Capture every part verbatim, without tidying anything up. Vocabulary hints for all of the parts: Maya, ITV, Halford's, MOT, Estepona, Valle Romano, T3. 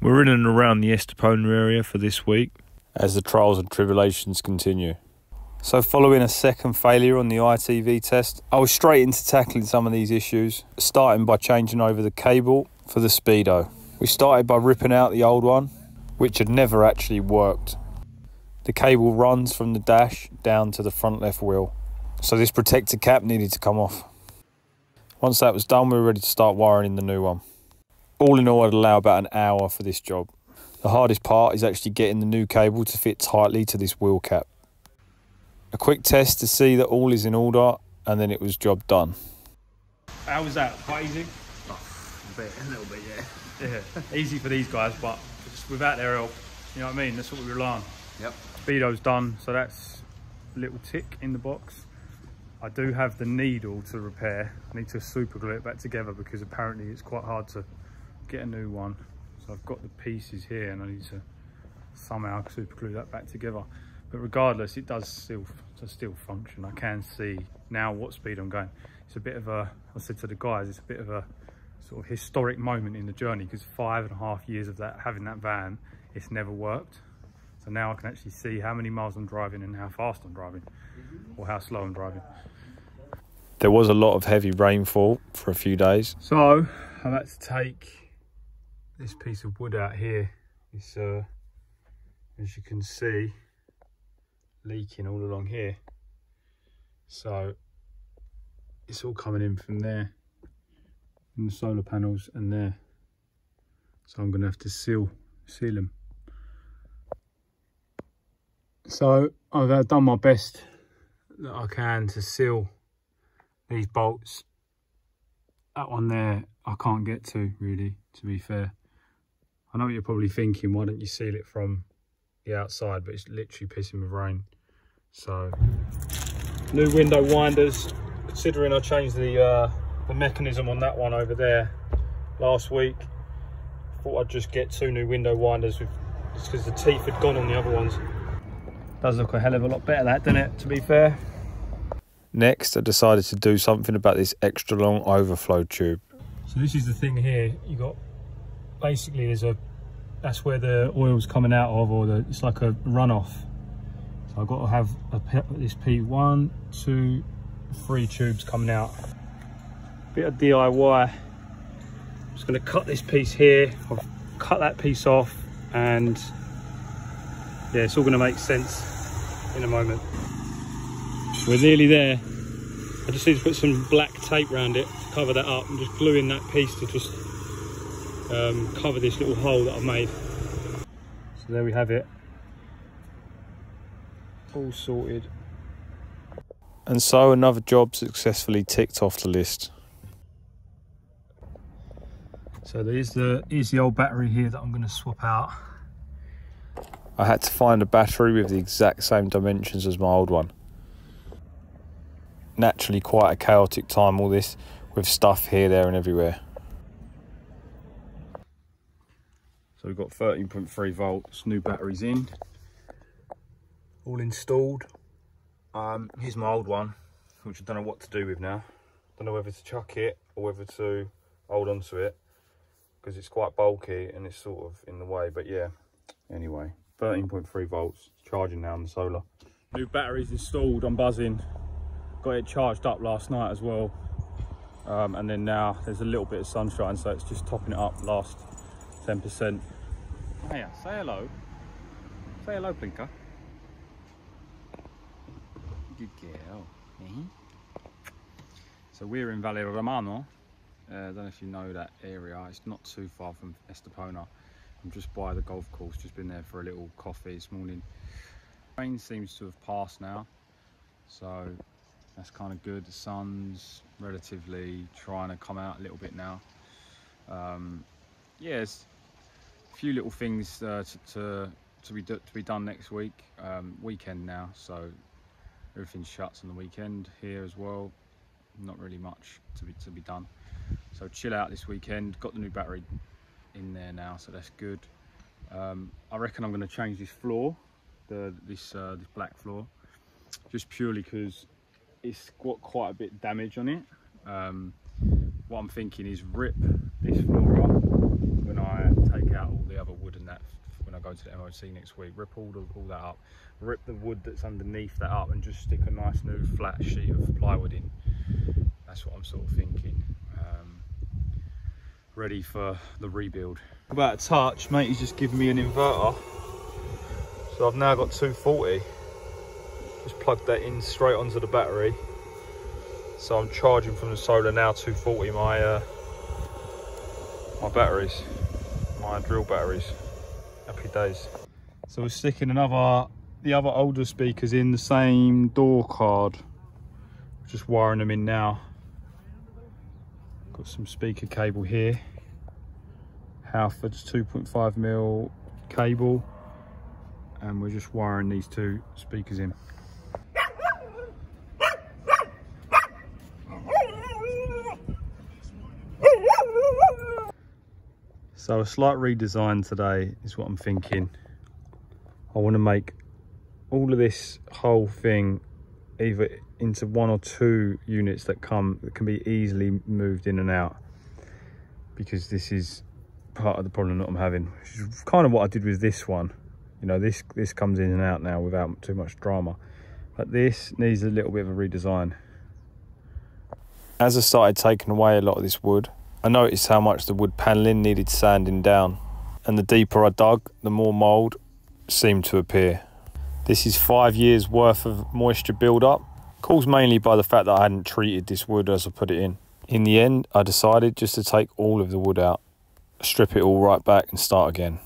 We're in and around the Estepona area for this week, as the trials and tribulations continue. So following a second failure on the I T V test, I was straight into tackling some of these issues, starting by changing over the cable for the speedo. We started by ripping out the old one, which had never actually worked. The cable runs from the dash down to the front left wheel, so this protector cap needed to come off. Once that was done, we were ready to start wiring in the new one. All in all, I'd allow about an hour for this job. The hardest part is actually getting the new cable to fit tightly to this wheel cap. A quick test to see that all is in order, and then it was job done. How was that? Quite easy? Oh, a bit, a little bit, yeah. Yeah, easy for these guys, but just without their help, you know what I mean? That's what we rely on. Yep. Speedo's done, so that's a little tick in the box. I do have the needle to repair. I need to super glue it back together because apparently it's quite hard to get a new one. So I've got the pieces here and I need to somehow super glue that back together. But regardless, it does still, does still function. I can see now what speed I'm going. It's a bit of a, I said to the guys, it's a bit of a sort of historic moment in the journey because five and a half years of that, having that van, it's never worked. So now I can actually see how many miles I'm driving and how fast I'm driving or how slow I'm driving. There was a lot of heavy rainfall for a few days. So I've had to take this piece of wood out here. It's, uh, as you can see, leaking all along here. So it's all coming in from there, from the solar panels and there. So I'm gonna have to seal, seal them. So I've done my best that I can to seal these bolts. That one there, I can't get to really, to be fair. I know what you're probably thinking, why don't you seal it from the outside, but it's literally pissing with rain. So new window winders, considering I changed the, uh, the mechanism on that one over there last week, I thought I'd just get two new window winders with, just because the teeth had gone on the other ones. Does look a hell of a lot better that, doesn't it, to be fair? Next, I decided to do something about this extra long overflow tube. So this is the thing here, you got, basically there's a, that's where the oil's coming out of, or the, it's like a runoff. So I've got to have a, this P, one, two, three tubes coming out. Bit of D I Y. I'm just gonna cut this piece here. I've cut that piece off and yeah, it's all gonna make sense in a moment. We're nearly there. I just need to put some black tape around it to cover that up. I'm just gluing that piece to just um, cover this little hole that I made. So there we have it. All sorted. And so another job successfully ticked off the list. So there's the, here's the old battery here that I'm gonna swap out. I had to find a battery with the exact same dimensions as my old one. Naturally, quite a chaotic time all this, with stuff here, there and everywhere. So we've got thirteen point three volts, new batteries in, all installed. Um, here's my old one, which I don't know what to do with now. Don't know whether to chuck it or whether to hold on to it, because it's quite bulky and it's sort of in the way, but yeah, anyway. thirteen point three volts, charging now on the solar. New batteries installed, I'm buzzing. Got it charged up last night as well. Um, and then now there's a little bit of sunshine, so it's just topping it up, last ten percent. Maya, say hello. Say hello, Blinker. Good girl. Mm-hmm. So we're in Valle Romano. I uh, don't know if you know that area. It's not too far from Estepona. I'm just by the golf course, just been there for a little coffee this morning. Rain seems to have passed now, so that's kind of good. The sun's relatively trying to come out a little bit now. Um, yeah, there's a few little things uh, to, to, to, be do, to be done next week, um, weekend now, so everything shuts on the weekend here as well. Not really much to be, to be done. So chill out this weekend, got the new battery in there now, so that's good. um I reckon I'm going to change this floor, the this uh this black floor, just purely because it's got quite a bit of damage on it. Um what I'm thinking is rip this floor up when I take out all the other go to the M O T next week, rip all, the, all that up, rip the wood that's underneath that up and just stick a nice new flat sheet of plywood in. That's what I'm sort of thinking. Um, ready for the rebuild. About a touch, mate, he's just given me an inverter. So I've now got two forty. Just plugged that in straight onto the battery. So I'm charging from the solar now, two forty my uh, my batteries, my drill batteries. Happy days. So we're sticking another, the other older speakers in the same door card. We're just wiring them in now. Got some speaker cable here. Halford's two point five mil cable. And we're just wiring these two speakers in. So a slight redesign today is what I'm thinking. I want to make all of this whole thing either into one or two units that come that can be easily moved in and out, because this is part of the problem that I'm having, which is kind of what I did with this one. You know, this this comes in and out now without too much drama, but this needs a little bit of a redesign. As I started taking away a lot of this wood, I noticed how much the wood panelling needed sanding down, and the deeper I dug, the more mould seemed to appear. This is five years worth of moisture build-up, caused mainly by the fact that I hadn't treated this wood as I put it in. In the end, I decided just to take all of the wood out, strip it all right back and start again.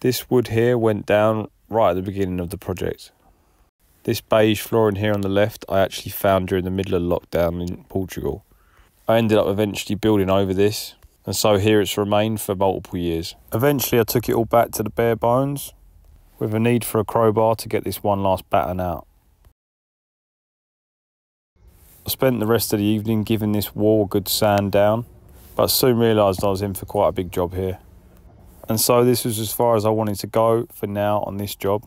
This wood here went down right at the beginning of the project. This beige flooring here on the left I actually found during the middle of lockdown in Portugal. I ended up eventually building over this, and so here it's remained for multiple years. Eventually I took it all back to the bare bones, with a need for a crowbar to get this one last batten out. I spent the rest of the evening giving this wall a good sand down, but soon realised I was in for quite a big job here. And so this was as far as I wanted to go for now on this job.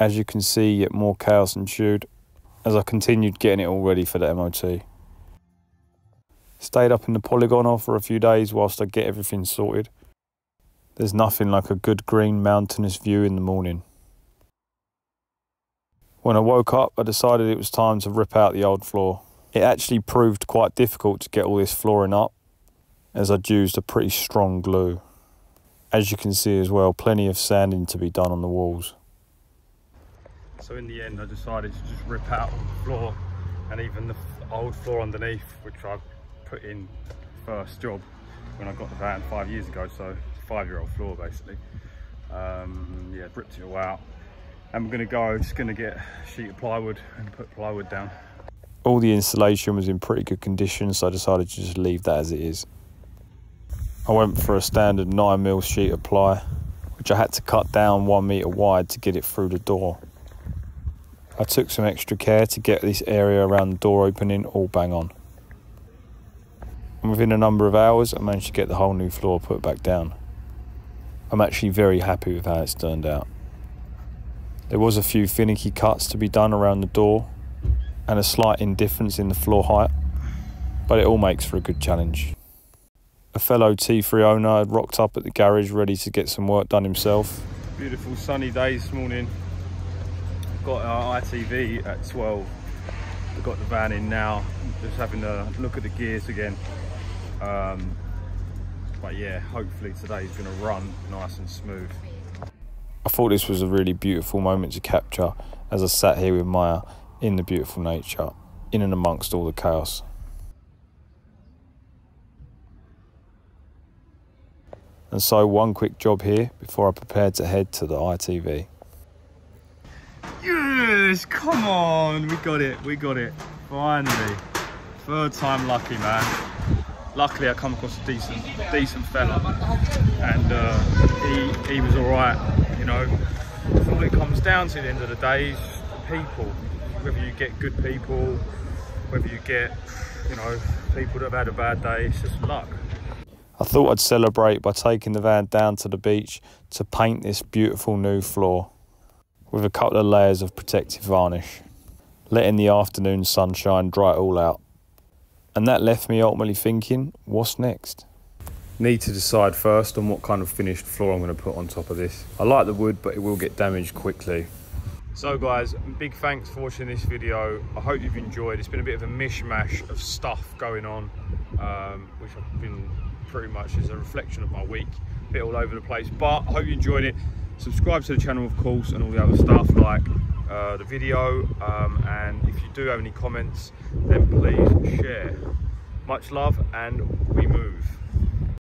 As you can see, yet more chaos ensued as I continued getting it all ready for the M O T. Stayed up in the polygon for a few days whilst I get everything sorted. There's nothing like a good green mountainous view in the morning. When I woke up, I decided it was time to rip out the old floor. It actually proved quite difficult to get all this flooring up, as I'd used a pretty strong glue. As you can see as well, plenty of sanding to be done on the walls. So in the end, I decided to just rip out the floor, and even the old floor underneath, which I've put in first job when I got the van five years ago, so five-year-old floor basically. Um, yeah, ripped it all out, and we're gonna go, just gonna get a sheet of plywood and put plywood down. All the installation was in pretty good condition, so I decided to just leave that as it is. I went for a standard nine mil sheet of ply, which I had to cut down one metre wide to get it through the door. I took some extra care to get this area around the door opening all bang on. And within a number of hours, I managed to get the whole new floor put back down. I'm actually very happy with how it's turned out. There was a few finicky cuts to be done around the door and a slight indifference in the floor height, but it all makes for a good challenge. A fellow T three owner had rocked up at the garage ready to get some work done himself. Beautiful sunny day this morning. Got our I T V at twelve. We've got the van in now, just having a look at the gears again. Um, but yeah, hopefully today is going to run nice and smooth. I thought this was a really beautiful moment to capture as I sat here with Maya in the beautiful nature, in and amongst all the chaos. And so one quick job here before I prepared to head to the I T V. Yes, come on, we got it, we got it, finally. Third time lucky, man. Luckily I come across a decent decent fella, and uh, he, he was all right, you know. That's all it comes down to at the end of the day, is people. Whether you get good people, whether you get, you know, people that have had a bad day, it's just luck. I thought I'd celebrate by taking the van down to the beach to paint this beautiful new floor with a couple of layers of protective varnish, letting the afternoon sunshine dry it all out. And that left me ultimately thinking, what's next? Need to decide first on what kind of finished floor I'm going to put on top of this. I like the wood, but it will get damaged quickly. So guys, big thanks for watching this video. I hope you've enjoyed. It's been a bit of a mishmash of stuff going on, um, which I've been pretty much is a reflection of my week. A bit all over the place, but I hope you enjoyed it. Subscribe to the channel, of course, and all the other stuff, like uh, the video. Um, and if you do have any comments, then please share. Much love, and we move.